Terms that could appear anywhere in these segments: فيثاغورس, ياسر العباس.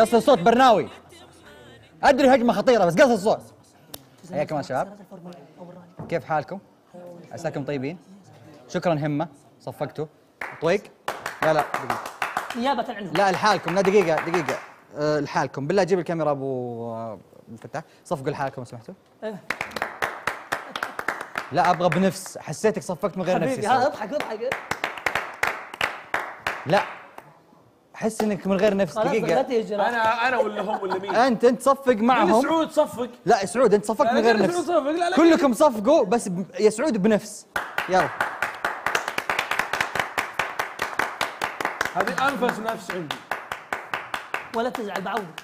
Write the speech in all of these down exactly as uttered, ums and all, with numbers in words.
قص الصوت برناوي. ادري هجمه خطيره بس قص الصوت. حياكم يا شباب، كيف حالكم؟ عساكم طيبين. شكرا همه صفقتوا طويق. لا لا دقيقه نيابه عنهم، لا لحالكم، لا دقيقه دقيقه أه لحالكم بالله. جيب الكاميرا ابو الفتاح، صفقوا لحالكم لو سمحتوا. لا ابغى بنفس، حسيتك صفقت من غير نفسي حبيبي. ها اضحك اضحك، لا احس انك من غير نفس. دقيقه انا انا ولا هم ولا مين؟ انت انت صفق معهم. سعود صفق. لا سعود انت صفقت من غير نفس. كلكم صفقوا بس ب... يا سعود بنفس. يلا هذه انفس نفس عندي. ولا تزعل بعودك.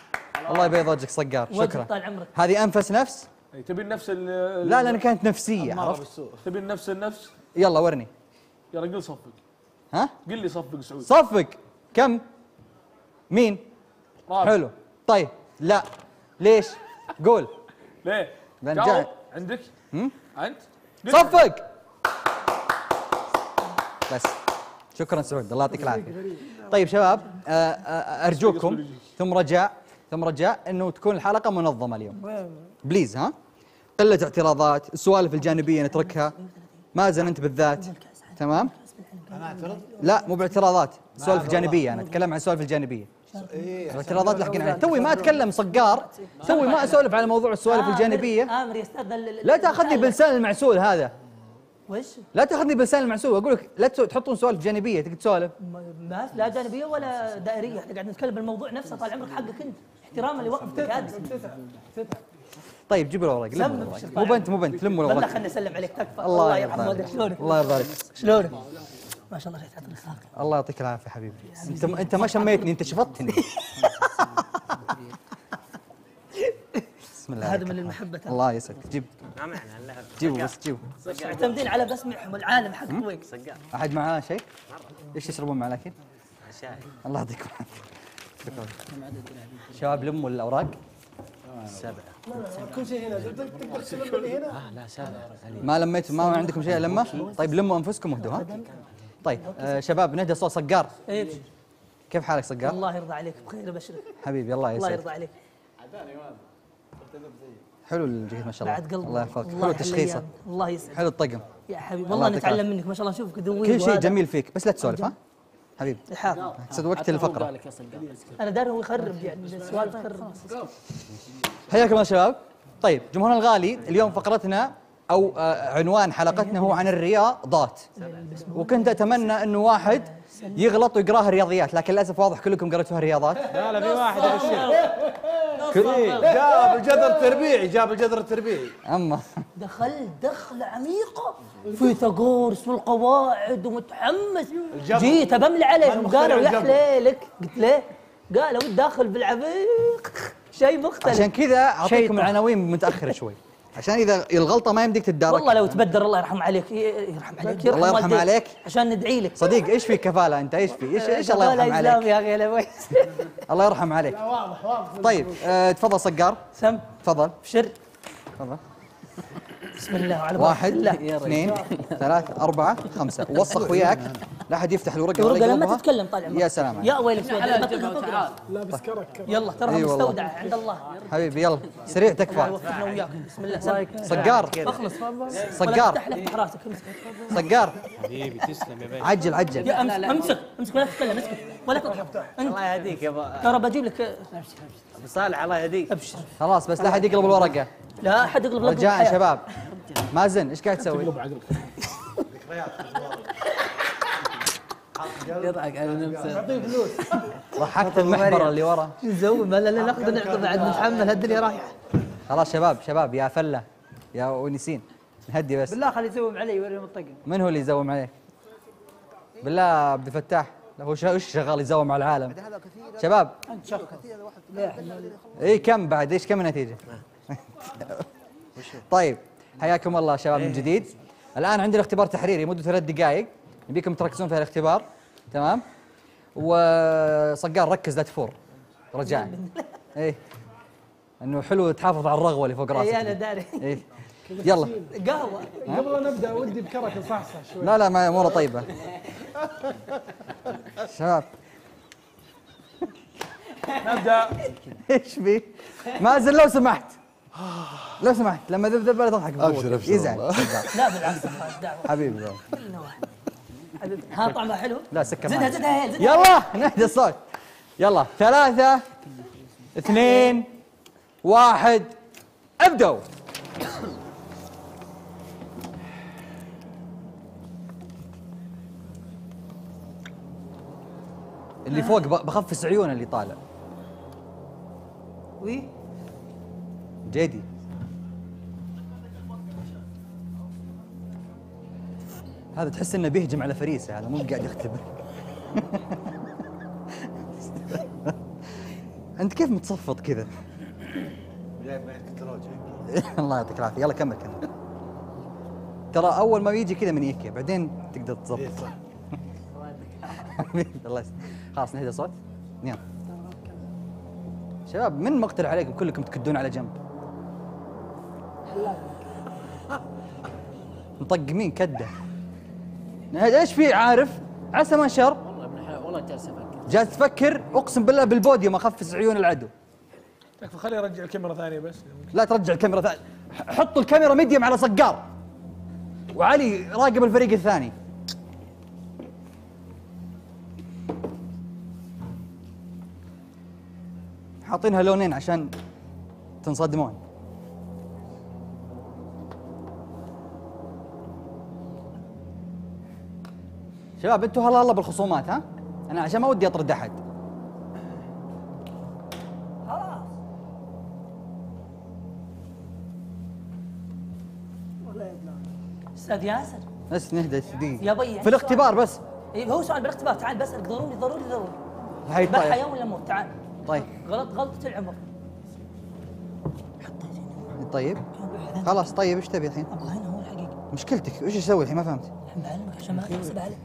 الله يبيض وجهك صقار. شكرا طال عمرك. هذه انفس نفس؟ تبي نفس ال لا لا انا كانت نفسيه عرفت. تبي نفس النفس؟ يلا ورني. يلا قل صفق. ها؟ قل لي صفق سعود. صفق كم؟ مين؟ رابع. حلو طيب. لا ليش؟ قول ليه؟ جاوب. عندك؟ امم انت؟ صفق. بس شكرا سعود الله يعطيك العافيه. طيب شباب ارجوكم ثم رجاء ثم رجاء انه تكون الحلقه منظمه اليوم بليز. ها؟ قله اعتراضات، السوالف الجانبيه نتركها. مازن انت بالذات تمام؟ انا اعترض؟ لا مو باعتراضات، سوالف الجانبيه. انا اتكلم عن السوالف الجانبيه. ايه الاعتراضات لحقنا عليها. توي ما اتكلم صقار، توي ما اسولف على موضوع السوالف الجانبيه. امر يا استاذ لا تاخذني بلسان المعسول هذا. وش؟ لا تاخذني بلسان المعسول، اقول لك لا تحطون سوالف جانبيه تقعد تسولف. لا جانبيه ولا دائريه، احنا قاعد نتكلم بالموضوع نفسه. طال عمرك حقك انت، احتراما لوقتك هذا. طيب جيب الورق. مو بنت مو بنت لموا الورق. خليني اسلم عليك تكفى. الله يرحم والديك. شلونك؟ الله يرضى عليك. شلونك؟ ما شاء الله جاي تعطيني ساق. الله يعطيك العافيه حبيبي. انت انت ما شميتني، انت شفطتني. بسم الله. هذا من المحبه. الله يسعدك. جيب جيبوا بس جيبوا. معتمدين على بسمعهم العالم حق طويق صقار. احد معاه شيء؟ ايش تشربون معاه لكن؟ شاي. الله يعطيكم العافيه. شكرا. شباب لموا الاوراق. سبعه. كل شيء هنا، تقدر تلم اللي هنا؟ اه لا سبعه. ما لميتوا ما عندكم شيء لمه؟ طيب لموا انفسكم واهدوا. ها؟ طيب آه شباب نهدى صوت صقار. ايش؟ كيف حالك صقار؟ الله يرضى عليك بخير وبشرك. حبيبي الله يسعدك. الله يرضى عليك. عداني ماذا؟ حلو الجهد ما شاء الله. بعد قلبك. الله يحفظك. حلو تشخيصه. الله يسعدك. حلو الطقم. يا حبيبي والله نتعلم منك ما شاء الله. شوفك ذوي. كل شيء جميل فيك بس لا تسولف. ها؟ حبيبي. حاضر. تسد وقت الفقرة. أنا داري هو يخرب يعني سوالف تخرب. حياكم يا شباب. طيب جمهورنا الغالي اليوم فقرتنا أو عنوان حلقتنا هو عن الرياضات، وكنت أتمنى أنه واحد يغلط ويقراها رياضيات، لكن للأسف واضح كلكم قريتوها رياضات. لا لا في واحد جاب الجذر التربيعي، جاب الجذر التربيعي. أما دخلت دخلة عميقة في فيثاغورس والقواعد ومتحمس، جيت أبملع عليهم. قالوا يا حليلك، قلت ليه؟ قالوا داخل بالعميق شيء مختلف. عشان كذا أعطيكم العناوين متأخرة شوي عشان اذا الغلطه ما يمديك تتدارك. والله لو تبدر الله يرحم عليك. يرحم عليك الله يرحم عليك عشان ندعي لك صديق. ايش في كفاله انت؟ ايش في؟ ايش ايش الله يرحم عليك يا غيلة. الله يرحم عليك. لا واضح واضح. طيب آه تفضل صقار. سم تفضل. بشر تفضل. بسم الله على بركه واحد اثنين ثلاثة أربعة خمسة. وصخ وياك لا أحد يفتح الورقة. الورقة لما تتكلم طال عمرك. يا سلام يا ويلك لابس كرك. يلا ترى مستودع عند الله حبيبي. يلا سريع تكفى. بسم الله صقار اخلص. صقار صقار حبيبي تسلم يا باشا. عجل عجل. امسك امسك ولا تتكلم. اسكت ولا تفتح. الله يهديك يا ترى بجيب لك ابو صالح. الله يهديك. ابشر خلاص بس لا أحد يقلب الورقة. لا أحد يقلب الورقة. رجاء يا شباب. مازن ايش قاعد تسوي؟ تقلب عقلك. ذكريات يضحك على نفسه. اعطيه فلوس. ضحكت المحبره اللي ورا. شو نسوي؟ لا لا لا ناخذ نعطي بعد نتحمل. هالدنيا رايحه. خلاص شباب شباب يا فله يا ونسين نهدي بس. بالله خليه يزوم علي يوريهم الطقم. من هو اللي يزوم عليك؟ بالله عبد الفتاح هو وش شغال يزوم على العالم؟ شباب انت شغال كثير واحد. اي كم بعد؟ ايش كم النتيجه؟ طيب حياكم الله شباب من جديد. الان عندنا اختبار تحريري مده ثلاث دقائق نبيكم تركزون في هالاختبار تمام؟ وصقار ركز لا تفور رجاء. ايه انه حلو تحافظ على الرغوه اللي فوق راسك. اي انا داري. ايه يلا قهوه قبل لا نبدا ودي بكرك صحصح شوي. لا لا ما اموره طيبه شباب. نبدا. ايش بي؟ مازن لو سمحت لو سمحت لما ذبذب لا تضحك. ابشر ابشر يزعل. لا بالعكس حبيبي ها طعمها حلو. لا سكر زدها زدها زدها. يلا نهدي الصوت. يلا ثلاثة اثنين واحد ابدوا. اللي فوق بخفص عيونه اللي طالع. وي جدي هذا تحس انه بيهجم على فريسه، هذا مو قاعد يختبر. انت كيف متصفط كذا؟ جايب معك تراجع. الله يعطيك العافيه. يلا كمل كمل. ترى اول ما يجي كذا من يكي بعدين تقدر تصفط. الله يسلمك. خلاص نهدى صوت؟ يلا شباب من مقتل عليكم كلكم تكدون على جنب. مطقمين كده. ايش في عارف؟ عسى ما شر. والله ابن الحلال والله جالس افكر. جالس تفكر اقسم بالله بالبوديوم اخفس عيون العدو. تكفى خليه يرجع الكاميرا ثانيه بس. لا ترجع الكاميرا ثانيه، حطوا الكاميرا ميديم على صقار. وعلي راقب الفريق الثاني. حاطينها لونين عشان تنصدمون. شباب انتوا هلا هلا بالخصومات. ها انا عشان ما ودي اطرد احد. خلاص والله استاذ ياسر بس نهدى يا بي في الاختبار بس. اي هو سؤال بالاختبار. تعال بسالك ضروري ضروري ضروري. هاي طيب حياه ولا موت. تعال طيب غلط غلطة العمر. طيب خلاص. طيب ايش تبي الحين؟ ابغى هنا هو الحقيقة. مشكلتك ايش اسوي الحين؟ ما فهمت. بعلمك عشان ما تحسب عليك.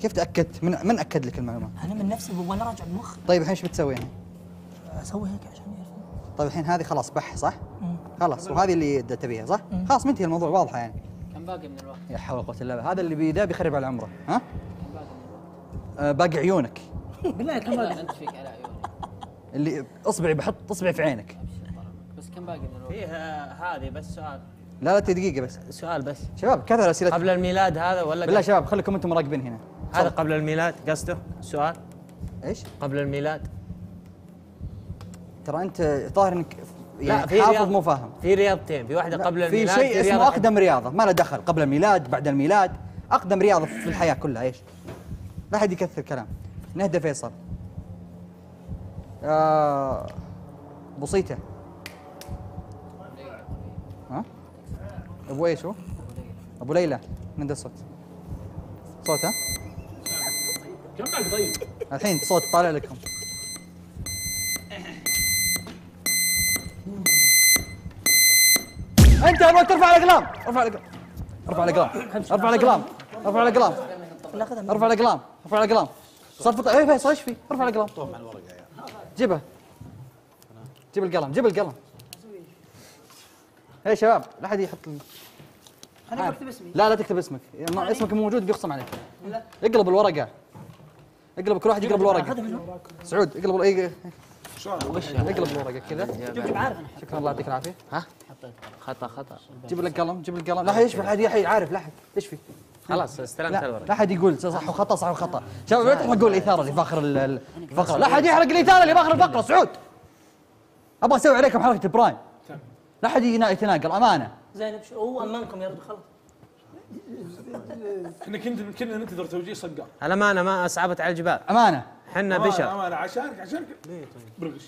كيف تاكدت؟ من من اكد لك المعلومات؟ انا من نفسي وانا راجع بمخي. طيب الحين ايش بتسوي يعني؟ اسوي هيك عشان يعرفون. طيب الحين هذه خلاص بح صح؟ خلاص وهذه اللي تبيها صح؟ خلاص منتهي الموضوع واضحة يعني. كم باقي من الوقت؟ لا حول ولا قوة الا بالله. هذا اللي بيدا بيخرب على عمره. ها؟ كم باقي من الوقت؟ باقي عيونك. بالله كم باقي؟ انت فيك على عيونك. اللي اصبعي بحط اصبعي في عينك. بس كم باقي من الوقت؟ فيها هذه بس سؤال. لا لا دقيقة بس سؤال بس. شباب كثر اسئلة. قبل الميلاد هذا ولا بالله شباب خليكم انتم مراقبين هنا. هذا قبل الميلاد قصده السؤال؟ ايش؟ قبل الميلاد. ترى انت ظاهر انك يعني حافظ مو فاهم. في رياضتين، في واحدة قبل الميلاد في شيء اسمه اقدم رياضة، ما له دخل قبل الميلاد بعد الميلاد، اقدم رياضة في الحياة كلها ايش؟ لا احد يكثر كلام. نهدى فيصل. آه بسيطة. ها؟ ابو ايش هو؟ ابو ليلى. نهدى الصوت. صوت ها؟ كم معك طيب؟ الحين صوت طالع لكم. انت ابغاك ترفع الاقلام، ارفع الاقلام. ارفع الاقلام، ارفع الاقلام، ارفع الاقلام. ارفع الاقلام، ارفع الاقلام. صرفت ايه فيصل ايش في؟ ارفع الاقلام. طول مع الورقة. جيبها. جيب القلم، جيب القلم. ايه شباب لا احد يحط ال... انا بكتب اسمي. لا لا تكتب اسمك، اسمك موجود بيخصم عليك. لا اقلب الورقه. اقلب كل واحد يقلب الورقه. سعود اقلب اي اقلب الورقه كذا. شكرا الله يعطيك العافيه. ها؟ حطيت خطا خطا. جيب لك قلم، جيب القلم. لا احد يشبه احد عارف. لا احد ايش في؟ خلاص استلمت الورقه. لا احد يقول صح وخطا صح وخطا. شباب لا تحرقوا الاثاره اللي فاخر الفقره. لا احد يحرق الاثاره اللي فاخر الفقره. سعود ابغى اسوي عليكم حركه برايم. لا احد يتناقل امانه. زينب شو هو امامكم يا رب خلاص. احنا كنا كنا ننتظر توجيه صقار. الامانه ما اصعبت على الجبال. امانه احنا بشر. امانه عشانك عشانك برغش.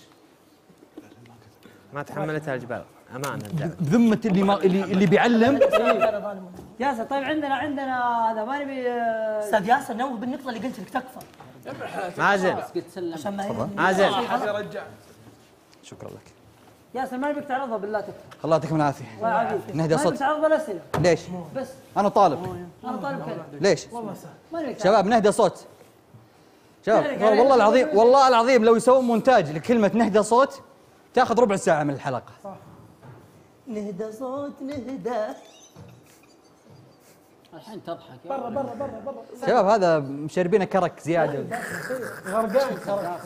ما تحملتها الجبال. امانه بذمه اللي ما اللي اللي بيعلم. ياسر طيب عندنا عندنا هذا ما نبي. استاذ ياسر نوه بالنقطه اللي قلت لك تكفى. مازن مازن رجع. شكرا لك. ياسر ما نبيك تعرضها بالله تكفى. الله يعطيكم العافيه. الله يعافيك. نهدى صوت. ما نبيك تعرضها بالاسئله. ليش؟ بس انا طالب. انا طالب كذا. ليش؟ والله سهل. شباب نهدى صوت. شباب والله العظيم والله العظيم لو يسوون مونتاج لكلمه نهدى صوت تاخذ ربع ساعه من الحلقه. صح. نهدى صوت نهدى. الحين تضحك برا برا برا برا شباب هذا مشربينه كرك زياده غرقان سقار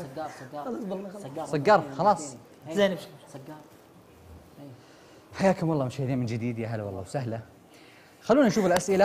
سقار سقار خلاص زين ابشر سقار. حياكم الله مشاهدين من جديد، يا هلا والله وسهلا. خلونا نشوف الاسئله.